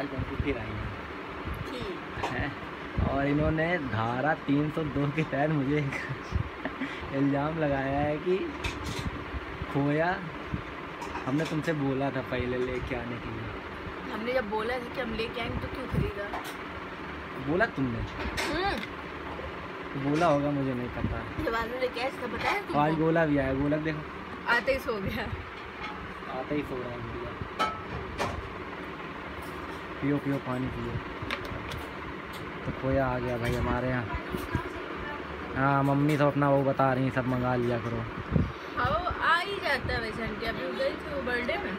आज बनकर फिर आई है। और इन्होंने धारा 302 के तहत मुझे इल्ज़ाम लगाया है कि खोया, हमने तुमसे बोला था पहले लेके आने के लिए। हमने जब बोला था कि हम लेके आएंगे तो क्यों खरीदा? बोला तुमने? बोला होगा, मुझे नहीं पता। जब आलू लेके आए तो बताया तुमको? आज गोला भी आया, गोला देखो आते ही सो गया, आते ही सो रहा है। पियो पियो पानी पियो। तो खोया आ गया भाई हमारे यहाँ। हाँ मम्मी सब अपना वो बता रही हैं, सब मंगा लिया करो। हाँ आ ही जाता है वैसे। क्या अभी गई थी वो बर्थडे में?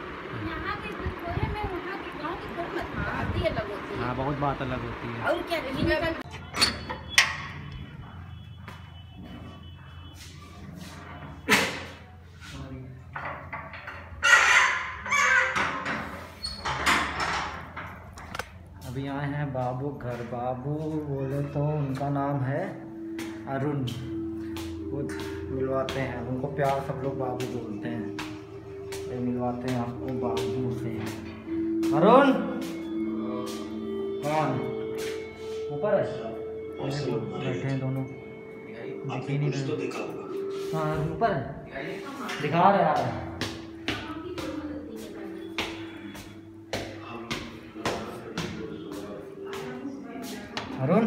यहाँ के खोए में वहाँ के गाँव की बहुत बात अलग होती है। हाँ बहुत बात अलग होती है। और क्या रहेगी? अभी आए हैं बाबू घर। बाबू बोले तो उनका नाम है अरुण, वो मिलवाते हैं उनको प्यार, सब लोग बाबू बोलते हैं। मिलवाते हैं आपको बाबू से। अरुण कौन ऊपर बैठे हैं दोनों, हाँ ऊपर दिखा रहे हैं। अरुण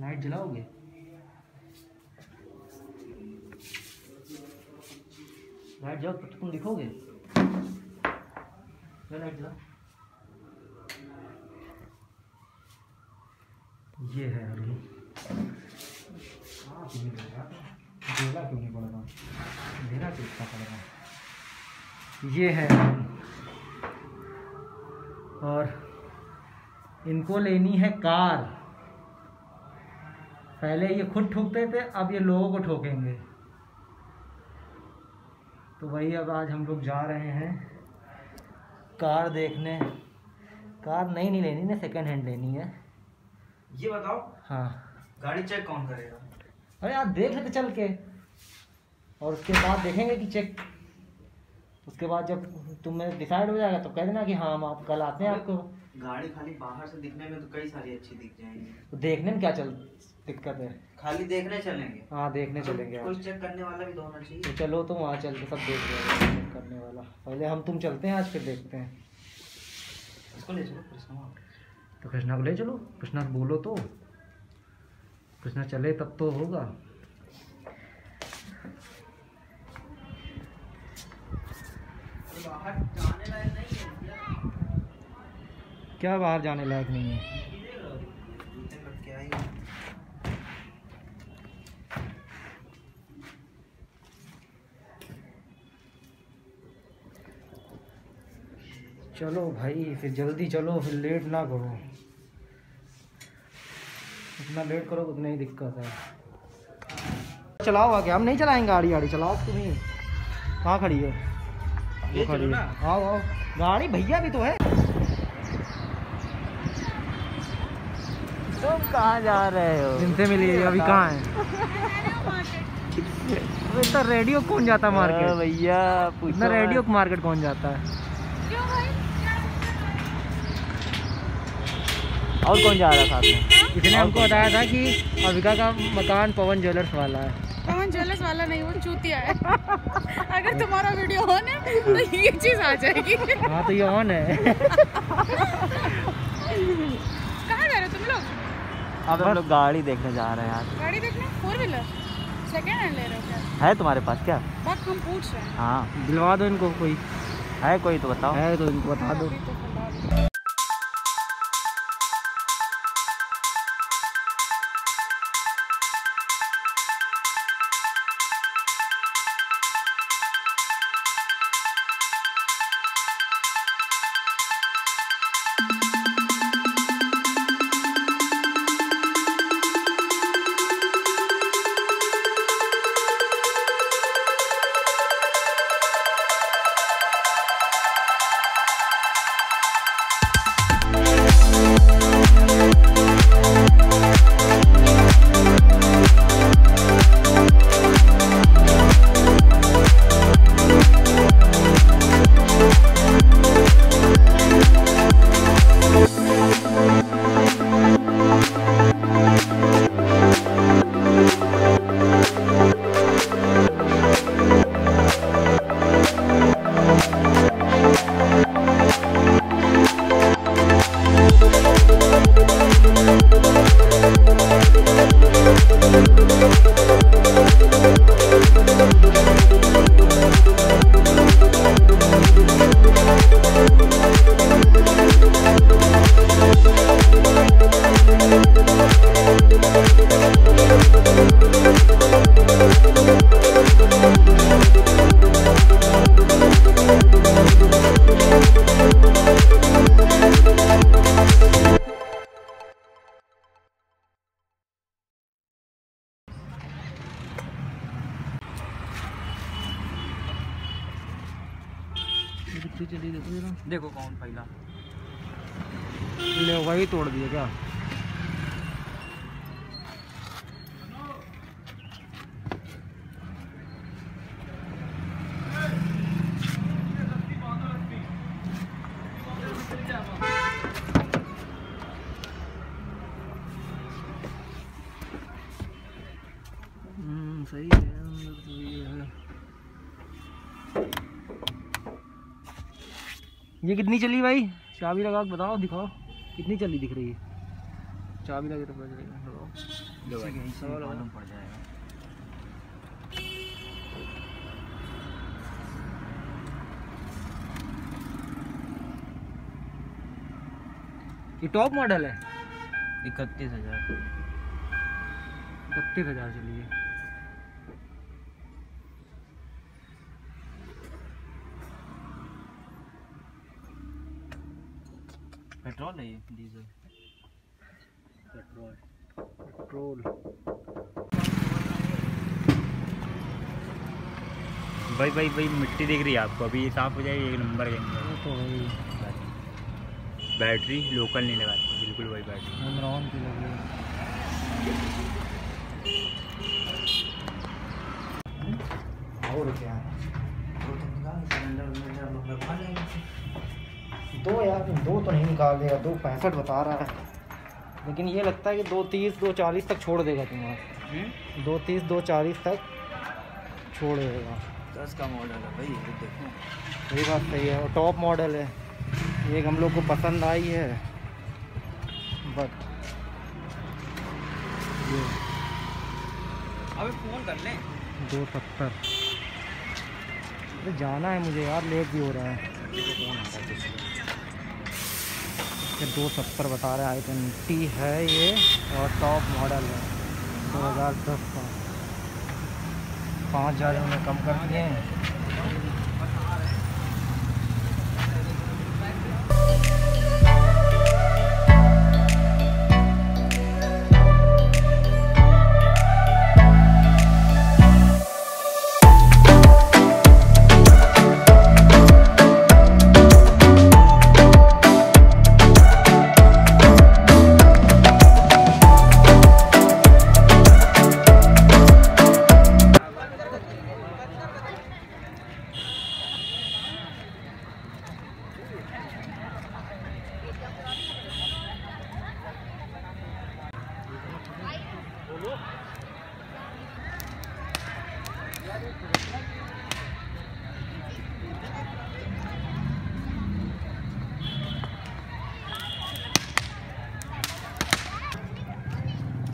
लाइट जलाओगे? लाइट जलाओ तो तुम दिखोगे। लाइट जलाओ। ये है अरुण। देगा क्यों नहीं पड़ेगा? देना क्यों इतना पड़ेगा? ये है। और इनको लेनी है कार। पहले ये खुद ठोकते थे, अब ये लोगों को ठोकेंगे। तो वही अब आज हम लोग जा रहे हैं कार देखने। कार नई नहीं लेनी ना, सेकंड हैंड लेनी है। ये बताओ। हाँ गाड़ी चेक कौन करेगा? अरे आप देख लेते चल के, और उसके बाद देखेंगे कि चेक। उसके बाद जब तुम्हें डिसाइड हो जाएगा तो कह देना कि हाँ हम आप कल आते हैं आपको। गाड़ी खाली बाहर से दिखने में तो कई सारी अच्छी दिख जाएंगी, तो देखने में क्या चल दिक्कत है? खाली देखने चलेंगे। हाँ देखने चलेंगे, कुछ चेक करने वाला भी होना चाहिए। तो चलो तो वहाँ चल के सब देख लेंगे। चेक करने वाला पहले हम तुम चलते हैं आज, फिर देखते हैं। इसको ले चलो कृष्णा, तो कृष्णा को ले चलो। कृष्णा को बोलो तो कृष्णा चले तब तो होगा। बाहर जाने लायक नहीं है क्या? बाहर जाने लायक नहीं है। चलो भाई फिर जल्दी चलो, फिर लेट ना करो। इतना लेट करो उतना ही दिक्कत है। चलाओ आगे, हम नहीं चलाएंगे गाड़ी। गाड़ी चलाओ तुम्हें। कहाँ खड़ी है? आओ आओ गाड़ी, भैया भी तो है। तुम कहाँ जा रहे हो? जिनसे मिली अभी कहाँ है? इतना रेडियो कौन जाता मार्केट भैया? इतना रेडियो मार्केट कौन जाता है? और कौन जा रहा था आपने? इसने हमको बताया था कि अविका का मकान पवन ज्वेलर्स वाला है। पवन ज्वेलर्स वाला नहीं, वो चूतिया है। अगर तुम्हारा वीडियो ऑन है तो ये चीज आ जाएगी। हाँ तो ये ऑन है। कहाँ जा रहे हो तुम लोग? अब हम लोग गाड़ी देखने जा रहे हैं यार। गाड़ी देखने? फोर व्हीलर सेकेंड हैंड ले रहे हो क्या? है तुम्हारे पास क्या? बात हम पूछ रहे हैं। हाँ दिलवा दो इनको, कोई है कोई तो बताओ। है तो इनको बता दो। दूसरी चली देखो देखो कौन पहला ले वही तोड़ दिया क्या। सही है ये कितनी चली भाई चाबी लगा के बताओ दिखाओ कितनी चली दिख रही है चाबी लगा के पता चलेगा मालूम पड़ जाएगा। ये टॉप मॉडल है 31,000 चली है। पेट्रोल है ये डीजल पेट्रोल भाई भाई भाई मिट्टी दिख रही है आपको अभी ये साफ हो जाएगी एक नंबर के अंदर। बैटरी लोकल नहीं लगाती बिल्कुल वही बैटरी और क्या दो यार दो तो नहीं निकाल देगा 2.65 बता रहा है लेकिन ये लगता है कि 2.30 2.40 तक छोड़ देगा तुम्हारा 2.30 2.40 तक छोड़ देगा। 10 का मॉडल है भाई ये देखो सही बात सही है और टॉप मॉडल है ये हम लोग को पसंद आई है बट ये अबे फ़ोन कर ले 2.70 जाना है मुझे यार लेट भी हो रहा है। 2.70 बता रहे हैं i20 है ये और टॉप मॉडल है 2010 का 5,000 में कम कर दिए हैं।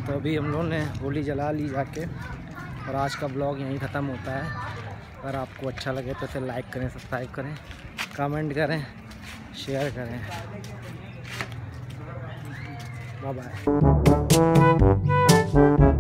तो अभी हम लोगों ने होली जला ली जाके और आज का ब्लॉग यहीं ख़त्म होता है। अगर आपको अच्छा लगे तो इसे लाइक करें सब्सक्राइब करें कमेंट करें शेयर करें। Bye bye.